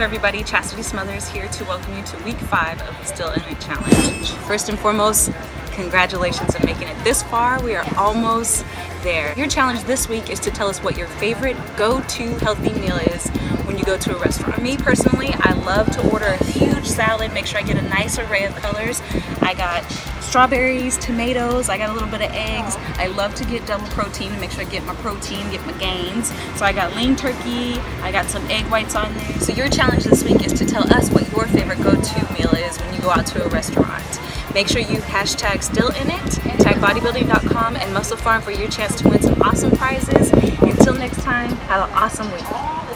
up, everybody? Chassidy Smothers here to welcome you to week 5 of the Still In It Challenge. First and foremost, congratulations on making it this far. We are almost there. Your challenge this week is to tell us what your favorite go-to healthy meal is when you go to a restaurant. Me personally, I love to order a huge salad, make sure I get a nice array of colors. I got strawberries, tomatoes, I got a little bit of eggs. I love to get double protein and make sure I get my protein, get my gains. So I got lean turkey, I got some egg whites on there. So your challenge this week is to tell us what your favorite go-to meal is when you go out to a restaurant. Make sure you hashtag Still In It, tag bodybuilding.com and MusclePharm for your chance to win some awesome prizes. Until next time, have an awesome week.